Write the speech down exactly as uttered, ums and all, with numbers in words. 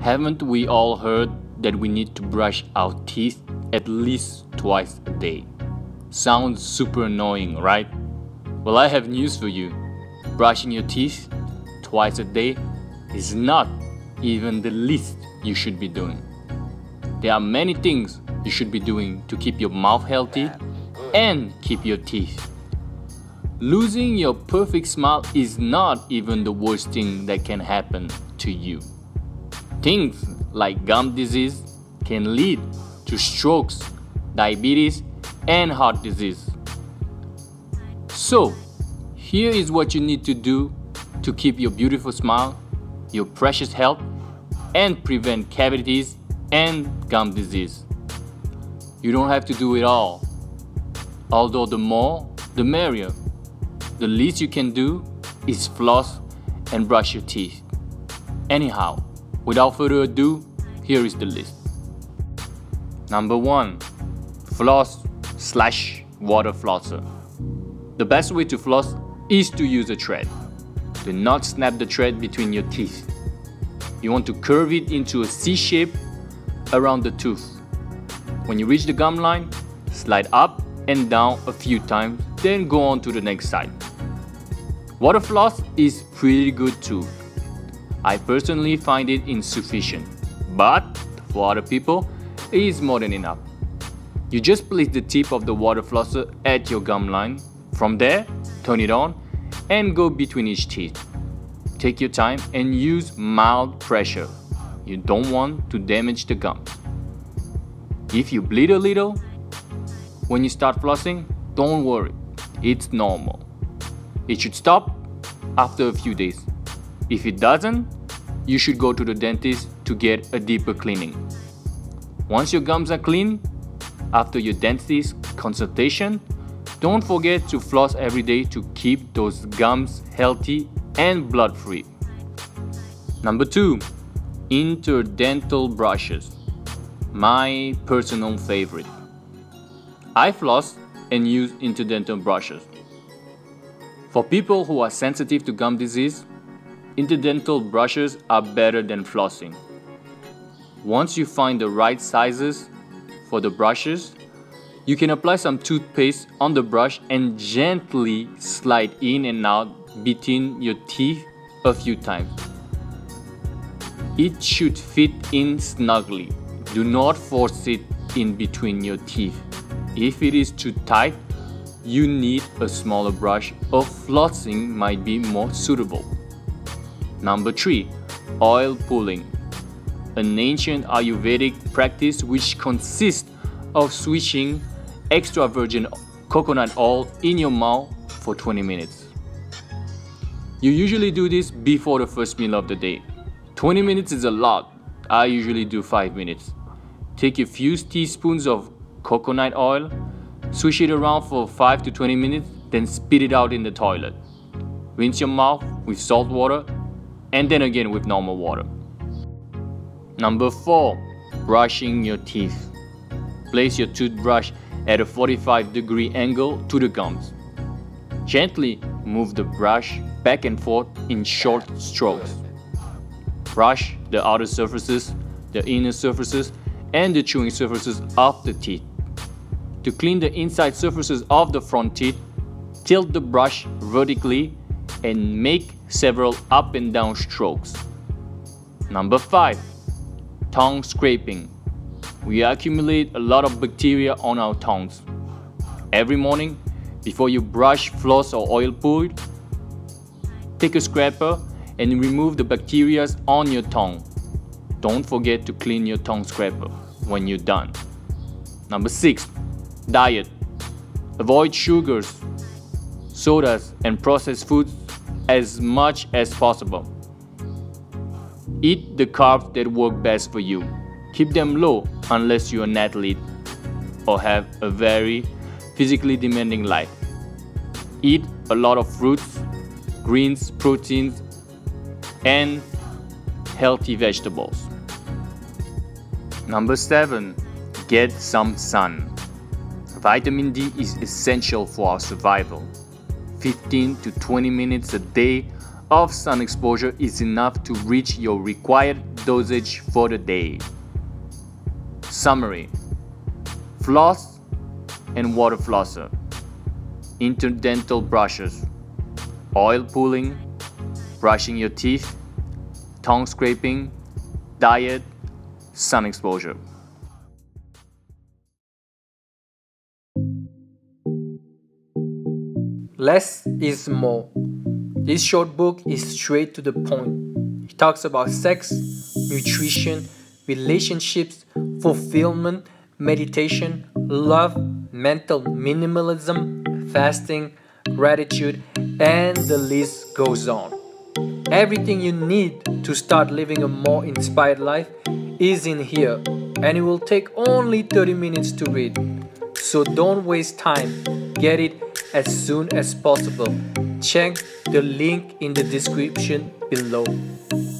Haven't we all heard that we need to brush our teeth at least twice a day? Sounds super annoying, right? Well, I have news for you. Brushing your teeth twice a day is not even the least you should be doing. There are many things you should be doing to keep your mouth healthy and keep your teeth. Losing your perfect smile is not even the worst thing that can happen to you. Things like gum disease can lead to strokes, diabetes, and heart disease. So, here is what you need to do to keep your beautiful smile, your precious health, and prevent cavities and gum disease. You don't have to do it all. Although the more, the merrier. The least you can do is floss and brush your teeth. Anyhow, without further ado, here is the list. Number one, floss slash water flosser. The best way to floss is to use a thread. Do not snap the thread between your teeth. You want to curve it into a C shape around the tooth. When you reach the gum line, slide up and down a few times, then go on to the next side. Water floss is pretty good too. I personally find it insufficient, but for other people, it is more than enough. You just place the tip of the water flosser at your gum line. From there, turn it on and go between each teeth. Take your time and use mild pressure. You don't want to damage the gums. If you bleed a little when you start flossing, don't worry, it's normal. It should stop after a few days. If it doesn't, you should go to the dentist to get a deeper cleaning. Once your gums are clean, after your dentist consultation, don't forget to floss every day to keep those gums healthy and blood-free. Number two, interdental brushes. My personal favorite. I floss and use interdental brushes. For people who are sensitive to gum disease, interdental brushes are better than flossing. Once you find the right sizes for the brushes, you can apply some toothpaste on the brush and gently slide in and out between your teeth a few times. It should fit in snugly. Do not force it in between your teeth. If it is too tight, you need a smaller brush or flossing might be more suitable. Number three, oil pulling. An ancient Ayurvedic practice which consists of swishing extra virgin coconut oil in your mouth for twenty minutes. You usually do this before the first meal of the day. twenty minutes is a lot. I usually do five minutes. Take a few teaspoons of coconut oil, swish it around for five to twenty minutes, then spit it out in the toilet. Rinse your mouth with salt water and then again with normal water. Number four, brushing your teeth. Place your toothbrush at a forty-five degree angle to the gums. Gently move the brush back and forth in short strokes. Brush the outer surfaces, the inner surfaces, and the chewing surfaces of the teeth. To clean the inside surfaces of the front teeth, tilt the brush vertically and make several up and down strokes. Number five, tongue scraping. We accumulate a lot of bacteria on our tongues. Every morning, before you brush, floss, or oil pull, take a scraper and remove the bacteria on your tongue. Don't forget to clean your tongue scraper when you're done. Number six, diet. Avoid sugars, sodas, and processed foods as much as possible. Eat the carbs that work best for you. Keep them low unless you're an athlete or have a very physically demanding life. Eat a lot of fruits, greens, proteins, and healthy vegetables. Number seven, get some sun. Vitamin D is essential for our survival. fifteen to twenty minutes a day of sun exposure is enough to reach your required dosage for the day. Summary: floss and water flosser, interdental brushes, oil pulling, brushing your teeth, tongue scraping, diet, sun exposure. Less is more. This short book is straight to the point. It talks about sex, nutrition, relationships, fulfillment, meditation, love, mental minimalism, fasting, gratitude, and the list goes on. Everything you need to start living a more inspired life is in here, and it will take only thirty minutes to read. So don't waste time, get it as soon as possible. Check the link in the description below.